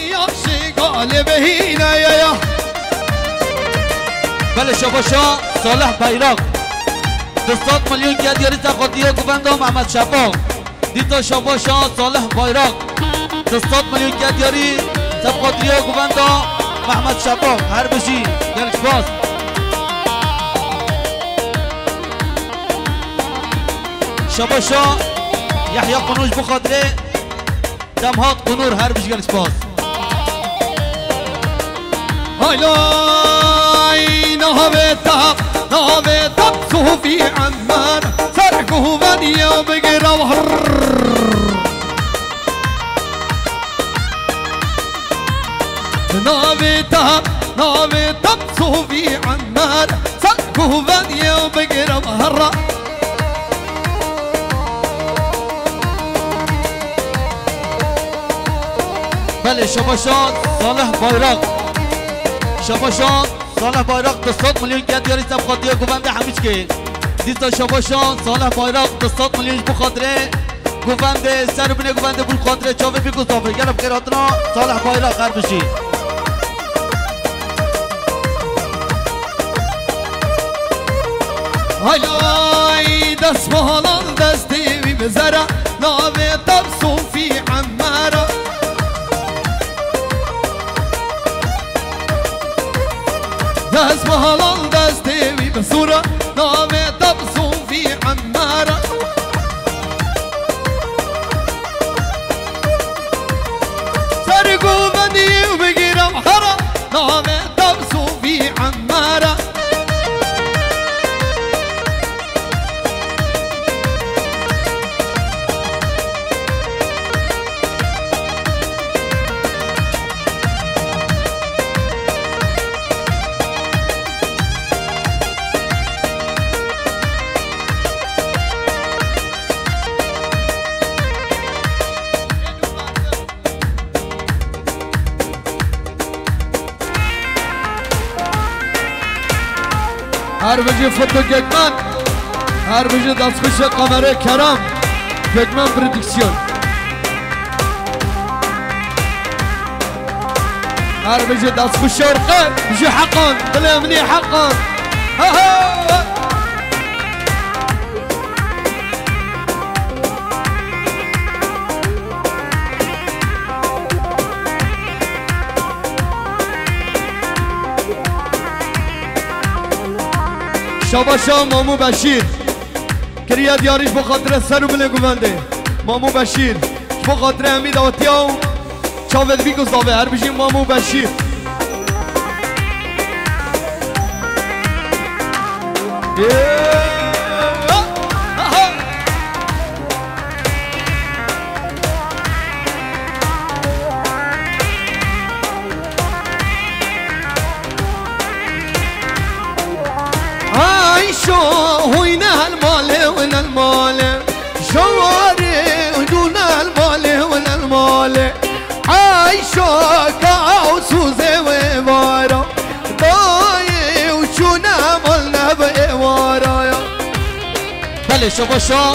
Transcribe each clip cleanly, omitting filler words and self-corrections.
يمشي قلبي هنايا بلش ابو شا صالح بيراق 200 مليون قد ياريت قديه گوندم محمد شفا دیتا شفا شا صالح بيراق 200 مليون قد ياري قديه گوندم محمد شفا هر بشی دلش باز شفا شا يحيى قنوج بخاطره دمهات قنور هر بشی دلش باز هاي نهبتك صوفي عمان سرقه بدي وبقرا وهر نهبتك صوفي عمان سرقه بدي وبقرا وهر بلي شبشات صالح بيراق شباشان صالح بيراق 200 مليون قد ياري سب قديه گوونده همچکه دیتا شباشان صالح بيراق 200 مليون بخاطره گوونده سر بنه گوونده بول خاطره چاوه بگو صافه گرم قراتنا صالح بيراق هر بشی هلای دست بحالان دستی وی بزره ناوه تب صوفی عمره دست به حلال دست دیوی بسوره نامه تب صوفی عماره سرگو بدیو بگیرم حره نامه تب صوفی عماره هربجی فوتو گکمن هربجی دستخوش قمره کرم گکمن پردیکسیون هربجی دستخوش ارقه بجی حقان دل امنی حقان شباشا مامو بشیر کریا دیاریش بخاطر سر و بله گوونده مامو بشیر بخاطر امید آتیاو چاوید بی گزداوه هر بشیم مامو بشیر شو هنا المال وين المال شواري دون المال وين المال عايشة كعوسوزة ومارا ضايع وشونا مالنا بقوارا يا بلي شباشا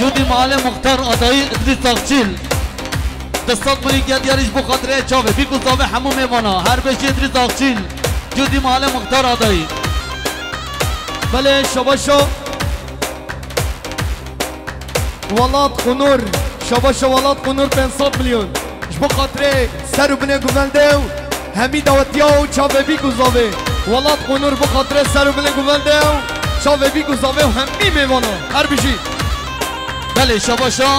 جودي معلم مختار أدائي إدريس تغسيل دستات مليك يد ياريش بقدره چاوه بيكو صابه حمو ميمانا هر بشي إدريس تغسيل جودي معلم مختار أدائي بله شباشا ولاد قنور شباشا ولاد قنور 500 مليون جبو خاطره سر و بنه گوونده و همی دوتیا و چاوه بی گزاوه ولاد قنور بو خاطره سر و بنه گوونده و چاوه بی گزاوه و همی میوانه هر بشی بله شباشا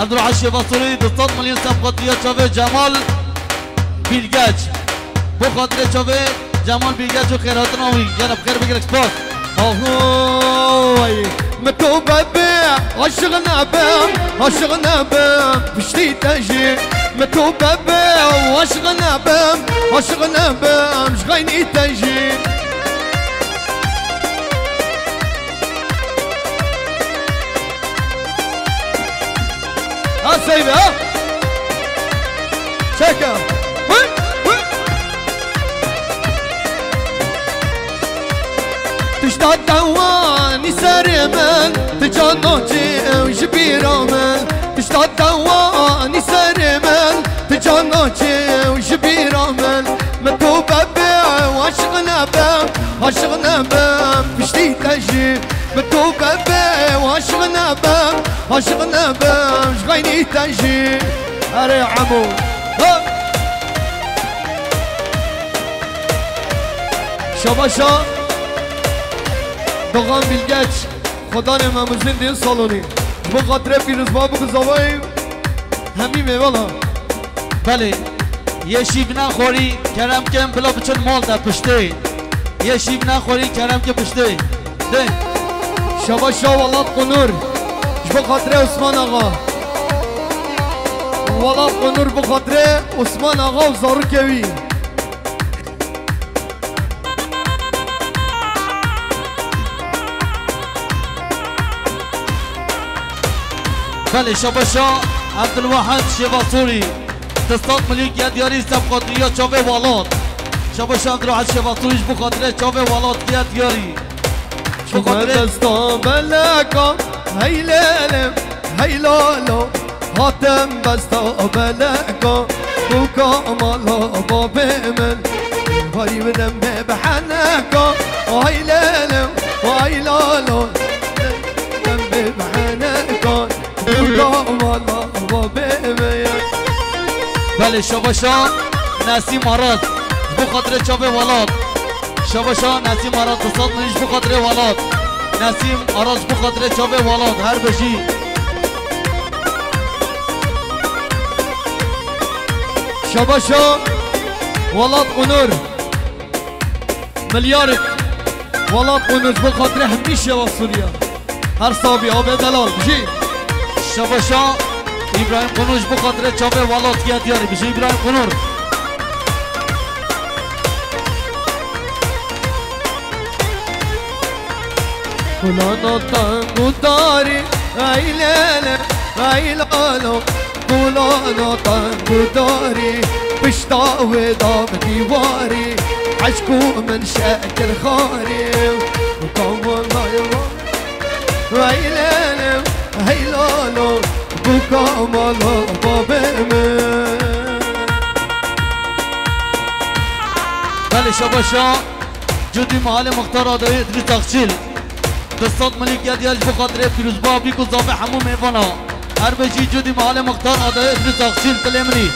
عبدالوحید شباصوری 200 مليون سبقاتیا چاوه جمال بیلگچ بو خاطره چاوه جمال بیگه جو خیرات ناوی گرب خیر بگیر اکسپاس آهوی متو ببی عاشق نبم پشتی تجی متو ببی عاشق نبم شغینی تجی آسیبه ها چکم تشتاد دواني سر من تجان ناجي وجبيرا من تشتاد دواني سر من تجانوشي وجبيرة من متوبة بيع واشغنا بام واشغنا بام بشتي تجي متوبة بيع واشغنا بام واشغنا بام شغيني تجي أري عمو شباشا دغام بالجاتش خدا نما مزين دين صالوني بخاطر فيروز بابو زوايم هميمه والله بله یه شیب نخوری کرم کم بلا بچن مال در پشته یه شیب نخوری کرم که پشته ده شبا شاولاد قنور بخاطر عثمان آقا ولاد قنور بخاطر عثمان آقا و زارو کوی بله شبا شا عبدالوحید شباطوری دستات ملیک یاد یاری سبقاتریا چاوه والات شباش عبدالوحید شباطوریش بخاطره چاوه والات یاد یاری بخاطره دستا بلکا هی لالم هی لالو هاتم بستا بلکا تو کامالا باب من باری بدم ببحنکا هی لالم هی لالو بدم ببحنکا تو کامالا باب من بله شباشا نسیم آراد بخاطر چاوه والاد شباشا نسیم آراد دستات ملیش بخاطر والاد نسیم آراد بخاطر چاوه والاد هر بشی شباشا والاد اونور ملیارک والاد اونور بخاطر همیشه و سوریا هر صابی آبه دلال بشی شباشا ابراهیم قنوش بخاطر چاوه والات یاد یاری بشه ابراهیم قنور کلانا تنگو داری ای لیله ای لالو کلانا تنگو داری پشتاوه دام دیواری عشقو من شکل خاری ای لیله ای لالو بکامالا بابمه بله شباشا جدی محل مختار آدای ادری تخچیل دستات ملیک یدیالش بخاطر فیروز بابی کزامه همو میوانا هر بشی جدی محل مختار آدای ادری تخچیل تلیمنی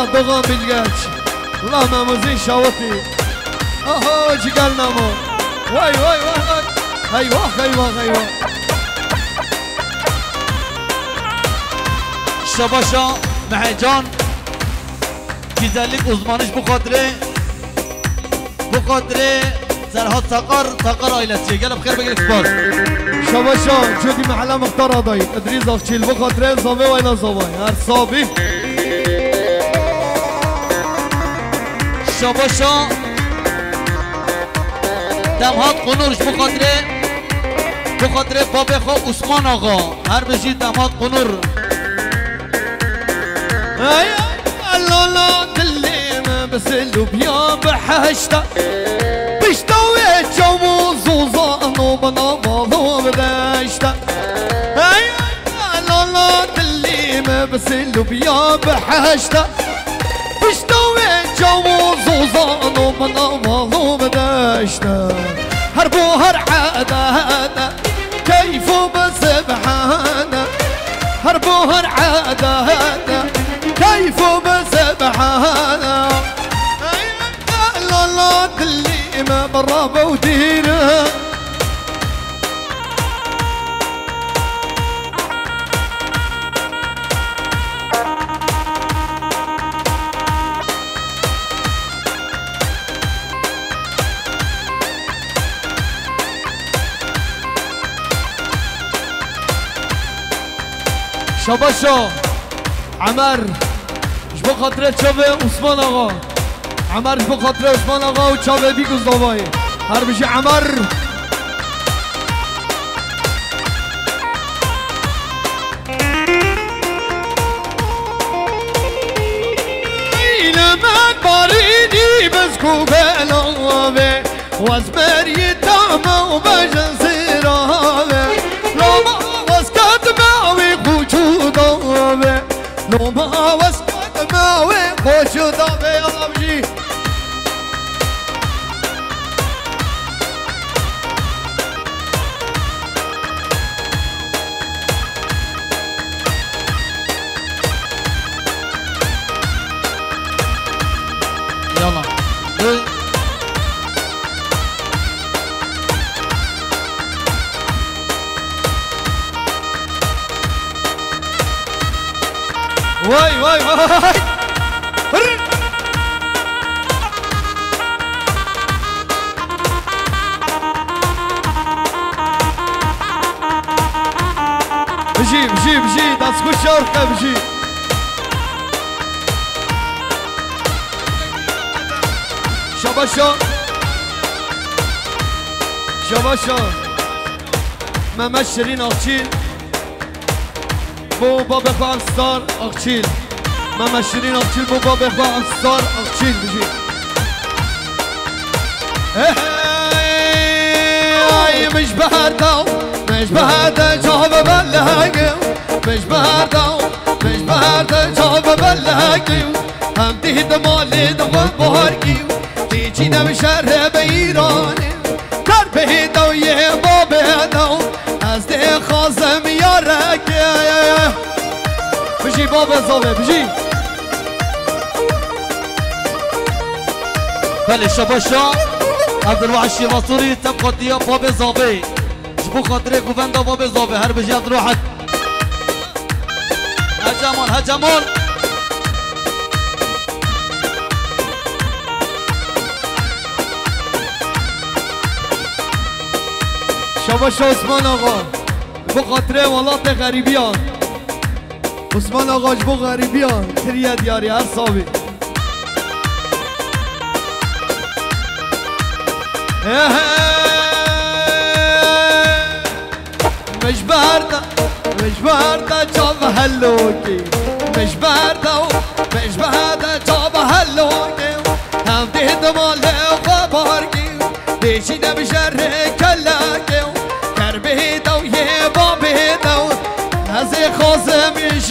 بغام بالجاتش الله ما مزين شاوطي اهو جقالنا مو واي واي واي ايوه ايوه ايوه شباشا معجان güzellik uzmanış bu kadre Serhat Sakar ailesi gelip kırba gelip spor Şabaşa çünkü mahalle muhtar adayı İdris Akçil bu kadre Zavay Ayla Zavay her sabih شباشا دمهات قنورش بخاطره بابه خواه عثمان آقا هر بشید دمهات قنور لالا دلیم بسلوبیا بحشتا بشتاوی چوو زوزانو بنامالو بدشتا لالا دلیم بسلوبیا بحشتا جوز وزانو منامالو بدشته هر بو هر عاداته كيفو بسبحانه هر بو هر عاداته كيفو بسبحانه لا اللي ما برا بودينا شباشو عمر جبو خاطره چاوه عثمان آقا عمر جبو خاطره عثمان آقا و چاوه بیگوز دابایی هر بشه عمر ایل من باریدی بز کوبه لاوه و از بری دامه و بجن سراوه لاما لو ما وسط ما وين خوشو ضابي يلا بجي يلا واي واي واي بجي بجي بجي داسكو شاركة بجي شباشا شباشا ممشرين أخشين بو بابا بانستار اخشيل ماما شيرين اخشيل بو بابا بانستار اخشيل بجي اي مش بهرداو مش بهردا جواب بلهاقي مش بهرداو مش بهردا جواب بلهاقي هم ديد مالي دوام بهارقي تيجي نم شهر بيراني در بهداو يه بابا داو از ده خازم یارک بجی بابا زاوه بجی بله شباشا عبدالوحشی مصوری تبقا دیا بابا زاوه جبو خاطره گووندا بابا زاوه هر بجی عبدالوحد هجمون هجمون شباشا عثمان آقا جبو خاطره والات غریبیان عثمان آقا جبو غریبیان تریه دیاری هر صابی مجبرده مجبرده جاب هلوکی مجبرده مجبرده جاب هلوکی هم دید ماله و بارگی دیشینه بشر کلکی بهداو یه با بهداو از خازمش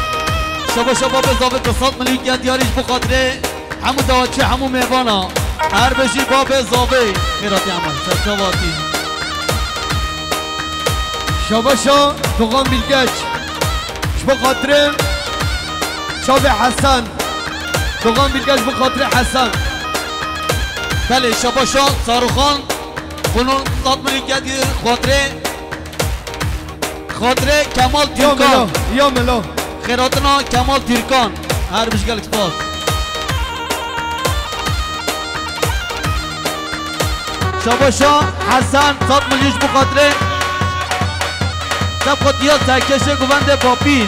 شباشا باب زاوه تصاد ملیگن دیاریش بخاطره همون دواچه همون میوانا هر بشی باب زاوه میراتی عمل سرچواتی شباشا دوغان بیلگچ بخاطره شاب حسن دوغان بیلگچ بخاطره حسن بله شباشا ساروخان خونون تصاد ملیگن دیر خاطره خاطره کمال تیرکان یا ملا خیراتنا کمال تیرکان هر بشگل اکسپاس شباشا حسن صد ملیش بخاطره تبخاطیا سرکشه گوونده پاپیر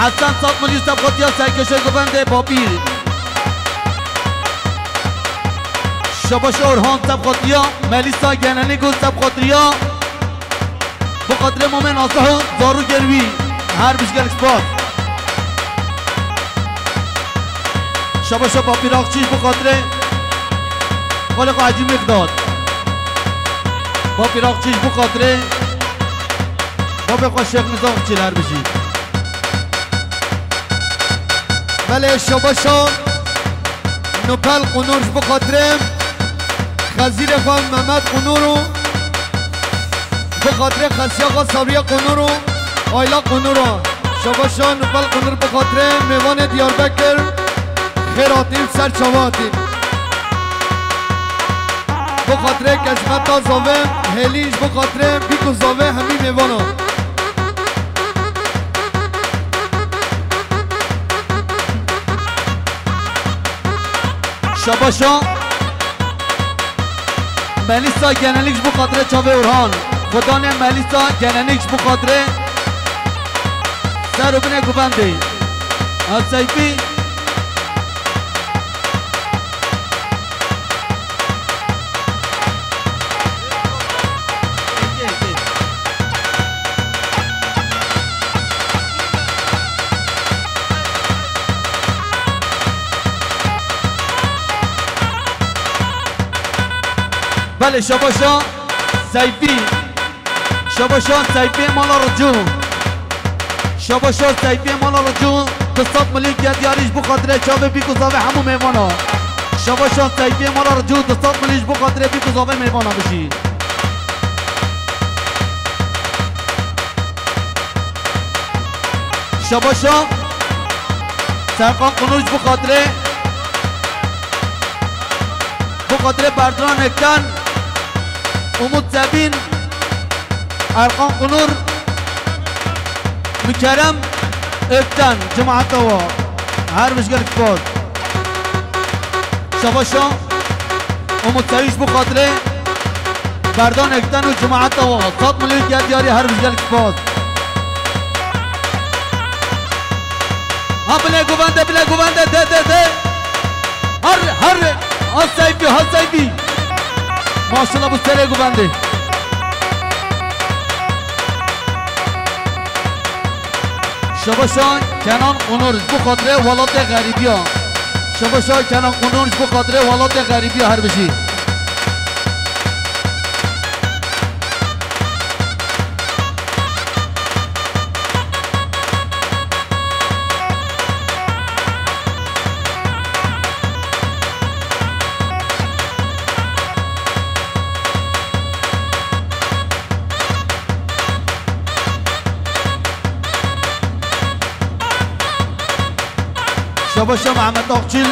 حسن صد ملیش تبخاطیا سرکشه گوونده پاپیر شباشا ارهان تبخاطیا ملیسا گننی گو تبخاطیا بقدر مومن آسهو دارو گروی هر بشگر اکسپاس شباشا با پیراخچیش بقدر احوال خو عجیب مقداد با پیراق چیش بو خاطره با بخوا شیخ نظام چیلر بشید بله شباشان نپل قنورش بو خاطره خزیر خان محمد قنورو بو خاطره خسی آقا صبریه قنورو آیلا قنورو شباشان نپل قنور بو خاطره میوان دیاربکر خیراتیم سر چواتیم بو خاطره کشمتا زاوه هلیش بو خاطره بیکو زاوه همین میوانا شباشا ملیسا گنلیکش بو خاطره چاوه ارهان خدانه ملیسا گنلیکش بو خاطره سر روبنه گوبنده از سیفی بله شباشان سیفی شباشان سیفی مالا رجوع شباشان سیفی مالا رجوع دستات ملیکیت یاریش بخاطره چاوه بیگزاوه همو میوانا شباشان سیفی مالا رجوع دستات ملیش بخاطره بیگزاوه میوانا بشی شباشان سرخان قنورش بخاطره بخاطره بردران اکتن امود زبین ارقان قنور مکرم افتن جماعت دوا هر مشگل کفاد شباشا امود سویش بخاطره بردان افتن و جماعت دوا صد ملیون گرد یاری هر مشگل کفاد ها بله گوبنده ده ده ده هر ها سیفی ماشاءالله بود سره گوبنده شباشان کنان قنورش بخاطره ولات غریبی ها شباشان کنان قنورش بخاطره ولات غریبی ها هر بشی شباشا محمد ناقچیل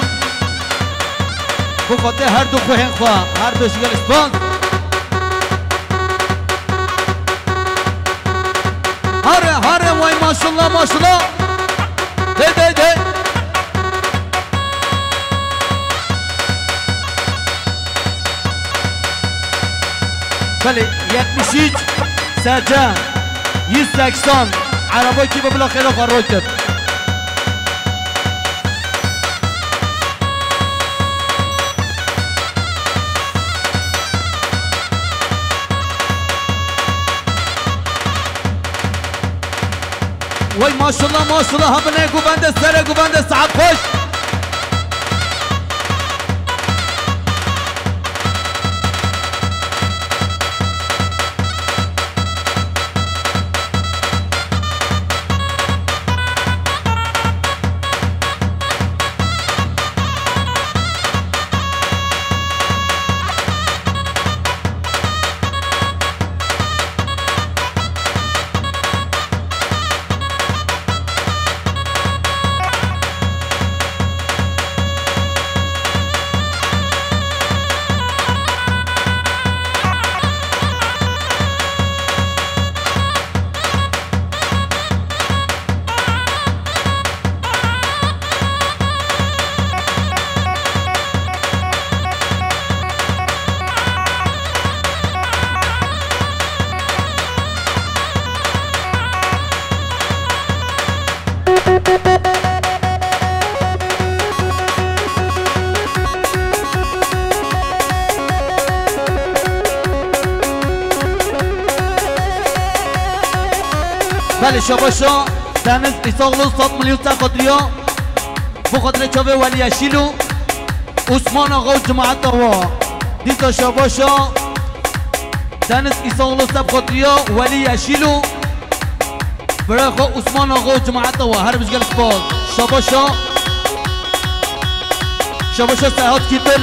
بخاطر هر دو خوهن خواه هر بشگل اسپان هره وای ماشالله ده بله 76 سرجه 180 عربایی که ببلاخره قرار کرد وای ماشالله هم نه گوبنده سره گوبنده صعب خوش شباشا دنس ایساغلو صد ملیون سر خاطریا بخاطر چاوه ولی اشیلو عثمان آقا و جماعت آوا ديسا شاباشا دانس إيسان لساب خطريا ولي يشيلو براخو عثمان آقا جماعتا وهر بجغل سباز شاباشا شاباشا سهات كتل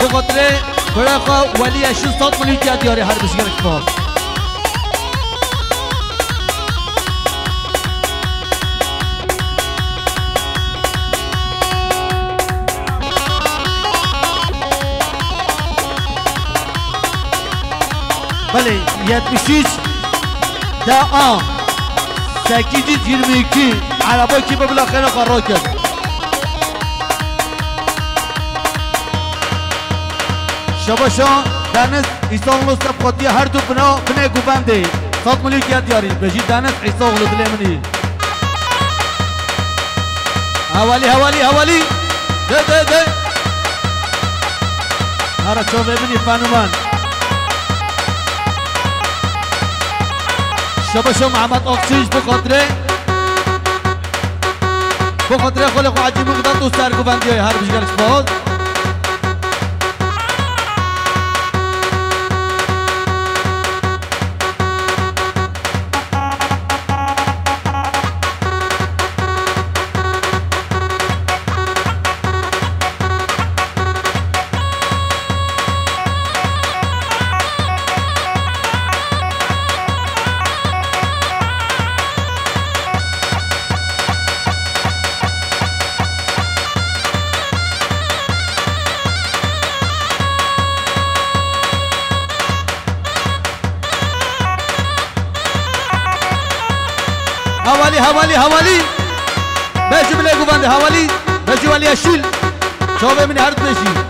بخطري براخو ولي يشيل سات مليون كيا دياري هر بجغل سباز بله 73 دقیقه 822 عربا که به بالاخره قرار کرد شباشا دانس ایساغلو سبقاتی هر دو بنای گوبنده سات ملیو که دیاری بجید دانس ایساغلو دلیمنی حوالی حوالی حوالی ده ده ده هر چو ببینی فنومن شباشا محمد آقشیش بخاطره خلق و عجیب مقدار تو سرگو بندی های هر بشگرش باز حوالی حوالی بچه بله گوبنده حوالی بچه ولی اشیل شو به من هر دو بشی